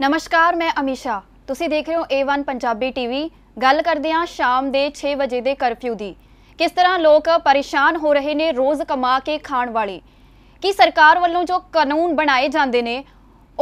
नमस्कार, मैं अमीशा। तुसीं देख रहे हो A1 पंजाबी टीवी। गल करदे हां शाम दे 6 बजे दे कर्फ्यू दी। किस तरह लोग परेशान हो रहे ने रोज़ कमा के खाण वाले। कि सरकार वालों जो कानून बनाए जाते हैं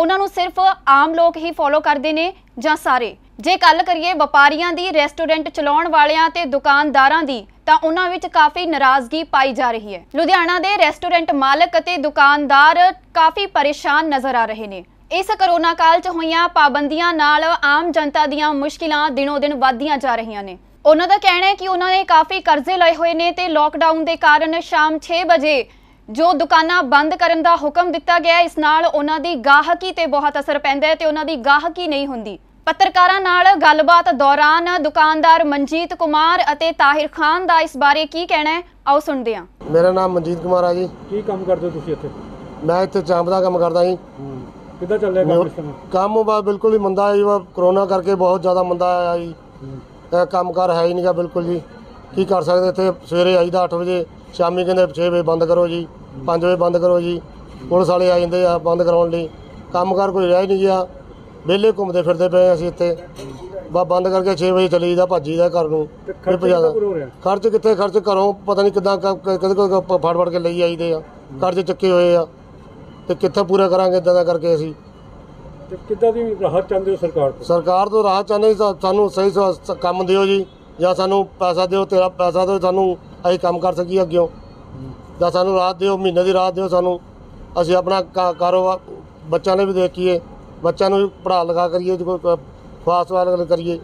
उन्होंने सिर्फ आम लोग ही फॉलो करते हैं जां सारे। जे गल करिए व्यापारियों की, रेस्टोरेंट चलाने वालियां ते दुकानदारां दी, तां उन्हां विच काफ़ी नाराज़गी पाई जा रही है। लुधियाना के रेस्टोरेंट मालक ते दुकानदार काफ़ी परेशान नज़र आ रहे हैं। इस करोना काल च होईयां पाबंदियां नाल आम जनता दीयां मुश्किलां दिनों दिन वधदियां जा रहीयां ने। उन्हां दा कहना है कि उन्हां ने काफ़ी कर्जे लए होए ने ते लॉकडाउन दे कारण शाम 6 बजे जो दुकानां बंद करन दा हुक्म दिता गया, इस नाल उन्हां दी गाहकी ते बहुत असर पैंदा है ते उन्हां दी गाहकी नहीं हुंदी। पत्रकारां नाल गलबात दौरान दुकानदार मनजीत कुमार अते ताहिर खान दा इस बारे की कहना है, आओ सुणदे हां। मेरा नाम मनजीत कुमार है जी। की काम करदे हो तुसीं इत्थे? मैं इत्थे चांप दा काम करदा जी। ਕਿੱਦਾਂ ਚੱਲ ਰਿਹਾ ਕੰਮ? ਬਾ ਬਿਲਕੁਲ ਹੀ ਮੰਦਾ ਹੈ ਜੀ। ਕਰੋਨਾ ਕਰਕੇ ਬਹੁਤ ਜ਼ਿਆਦਾ ਮੰਦਾ ਆਇਆ ਜੀ। ਕੰਮ ਕਾਰ ਹੈ ਹੀ ਨਹੀਂਗਾ ਬਿਲਕੁਲ ਜੀ। ਕੀ ਕਰ ਸਕਦੇ ਇੱਥੇ? ਸਵੇਰੇ ਆਈਦਾ 8 ਵਜੇ, ਸ਼ਾਮੀ ਕਹਿੰਦੇ 6 ਵਜੇ ਬੰਦ ਕਰੋ ਜੀ, 5 ਵਜੇ ਬੰਦ ਕਰੋ ਜੀ। ਪੁਲਿਸ ਵਾਲੇ ਆ ਜਾਂਦੇ ਆ ਬੰਦ ਕਰਾਉਣ ਲਈ। ਕੰਮ ਕਾਰ ਕੋਈ ਰਹਿ ਨਹੀਂ ਗਿਆ, ਵਿਹਲੇ ਘੁੰਮਦੇ ਫਿਰਦੇ ਪਏ ਅਸੀਂ ਇੱਥੇ। ਬਾ ਬੰਦ ਕਰਕੇ 6 ਵਜੇ ਚਲੀ ਜਾਈਦਾ, ਭੱਜ ਜਾਈਦਾ ਘਰ ਨੂੰ। ਖਰਚ ਕਿੱਥੇ? ਖਰਚ ਘਰੋਂ ਪਤਾ ਨਹੀਂ ਕਿੱਦਾਂ ਕਦੇ ਫੜ ਫੜ ਕੇ ਲਈ ਆਈਦੇ ਆ। ਕਰਜ਼ੇ ਚੱਕੇ ਹੋਏ ਆ तो कितना पूरा करा इदा का करके असी कि राहत चाहते हो सरकार तो? सरकार तो राहत चाहते सू सही काम दो जी, या सू पैसा दो, तेरा पैसा दो, सू अं काम कर सकी अग्यों, या सू राहत दो, महीने की राहत दो। सू असी अपना कारोबार बच्चों ने भी देखिए, बच्चों भी पढ़ा लिखा करिए, खुआस करिए।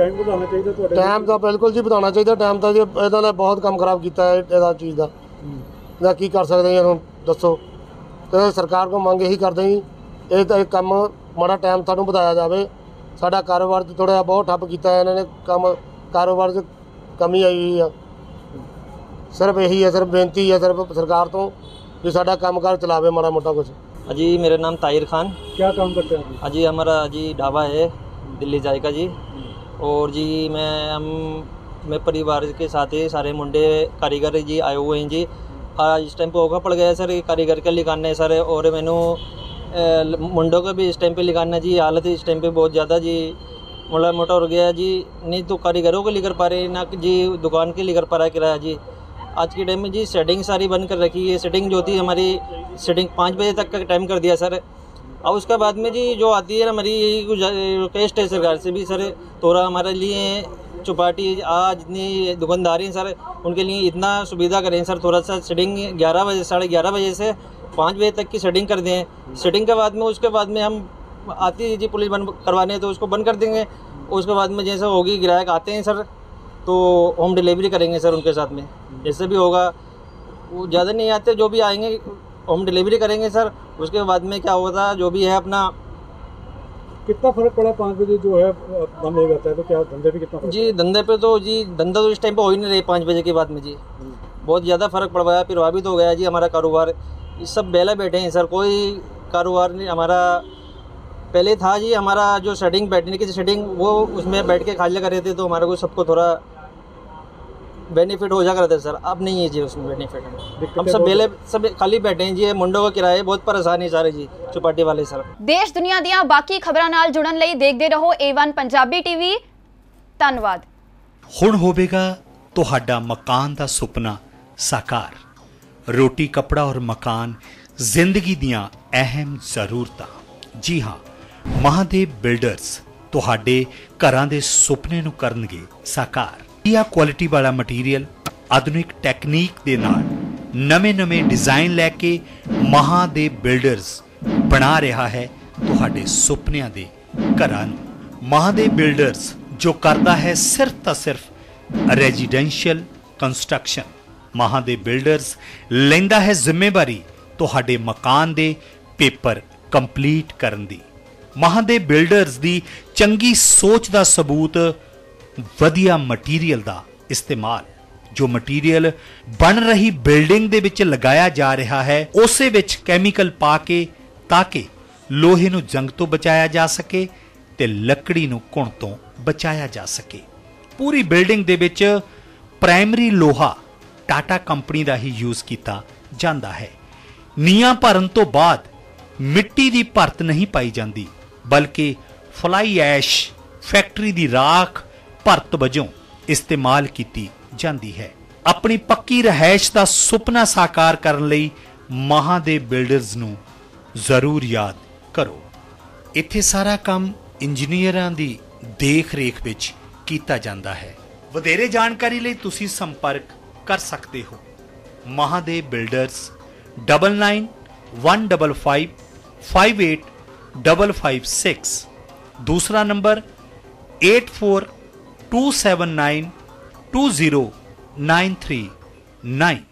टाइम तो बिल्कुल जी बढ़ाना चाहिए। टाइम तो जी इन्होंने बहुत काम खराब किया है चीज़ का। या की कर सकते हैं हम दसो? तो सरकार को मंग यही करते जी, ये काम माड़ा टाइम सानू बताया जाए। साडा कारोबार थोड़ा बहुत ठप्प किया है इन्होंने, काम कारोबार च कमी आई हुई है। सिर्फ यही है, सिर्फ बेनती है सिर्फ सरकार तो भी साडा काम कार चलावे माड़ा मोटा कुछ। अजी मेरा नाम ताहिर खान। क्या काम करते हैं? अजी हमारा जी ढाबा है दिल्ली जायका जी। और जी मैं परिवार के साथ ही सारे मुंडे कारीगर जी आए हुए हैं जी। इस टाइम पर होगा पड़ गया सर, कारीगर का लिखाना है सर, और मैंने मुंडों का भी इस टाइम पे लिखाना जी। हालत इस टाइम पे बहुत ज़्यादा जी मोड़ा मोटा हो गया जी। नहीं तो कारीगरों को लेकर पा रहे ना जी, दुकान के लेकर पा रहा किराया जी। आज के टाइम में जी सेटिंग सारी बंद कर रखी है। सेटिंग जो थी हमारी, सेटिंग 5 बजे तक का टाइम कर दिया सर। और उसके बाद में जी जो आती है हमारी रिक्वेस्ट है सरकार से भी सर, थोड़ा हमारे लिए चौपाटी आज जितनी दुकानदार हैं सर उनके लिए इतना सुविधा करें सर। थोड़ा सा सेटिंग 11 बजे, 11:30 बजे से 5 बजे तक की सेटिंग कर दें। सेटिंग के बाद में उसके बाद में हम आती है जी पुलिस बंद करवाने तो उसको बंद कर देंगे। उसके बाद में जैसे होगी ग्राहक आते हैं सर तो होम डिलीवरी करेंगे सर उनके साथ में, जैसे भी होगा। वो ज़्यादा नहीं आते, जो भी आएंगे होम डिलीवरी करेंगे सर। उसके बाद में क्या होता जो भी है अपना। कितना फ़र्क पड़ा 5 बजे जो है बंद हो जाता है तो? क्या धंधे पे कितना जी? धंधे पे तो जी धंधा तो इस टाइम पे हो ही नहीं रही 5 बजे के बाद में जी। बहुत ज़्यादा फ़र्क पड़ गया, प्रभावित हो गया जी हमारा कारोबार। सब बेला बैठे हैं सर, कोई कारोबार नहीं हमारा। पहले था जी हमारा जो सेटिंग बैठने की सेटिंग, वो उसमें बैठ के खाली कर रहे थे तो हमारे को सबको थोड़ा बेनिफिट हो जा करता है सर। अब नहीं है जी उसमें बेनिफिट, हम सब बेले सब खाली बैठे हैं जी। मुंडों का किराया बहुत परेशान है सारे जी, चौपाटी वाले सर। देश दुनिया दियां बाकी खबरां नाल जुड़न लई देखदे रहो A1 पंजाबी टीवी। धन्नवाद। हुण होवेगा तुहाडा मकान दा सुपना साकार। रोटी, कपड़ा और मकान जिंदगी दियां अहम जरूरतां। जी हाँ, महादेव बिल्डर्स तुहाडे घरां दे सुपने नूं करनगे साकार। क्वालिटी वाला मटीरियल, आधुनिक टैक्नीक दे नाल नवें-नवें डिजाइन लैके महादेव बिल्डर्स बना रहा है तुहाडे सुपनियां दे घरां। महादेव बिल्डर्स जो करता है सिर्फ तो सिर्फ रेजिडेंशियल कंस्ट्रक्शन। महादेव बिल्डर्स लेंदा है जिम्मेवारी तुहाडे मकान दे पेपर कंप्लीट करन दी। महादेव बिल्डर्स दी चंगी सोच दा सबूत वधिया मटीरियल का इस्तेमाल। जो मटीरियल बन रही बिल्डिंग दे विच लगाया जा रहा है उसे विच कैमिकल पा के ताकि लोहे नूं जंग तो बचाया जा सके ते लकड़ी नूं घुण तो बचाया जा सके। पूरी बिल्डिंग दे विच प्राइमरी लोहा टाटा कंपनी का ही यूज़ किया जाता है। नींह भरन तो बाद मिट्टी की भरत नहीं पाई जाती बल्कि फ्लाई ऐश फैक्टरी की राख भरत वजों इस्तेमाल की जाती है। अपनी पक्की रहायश का सुपना साकार करने लई महादेव बिल्डर्स नूं जरूर याद करो। इत्थे सारा काम इंजीनियरां की देख रेख विच कीता जांदा है। वधेरे जानकारी लई तुसीं संपर्क कर सकते हो महादेव बिल्डर्स 9915558556। दूसरा नंबर 8427920939।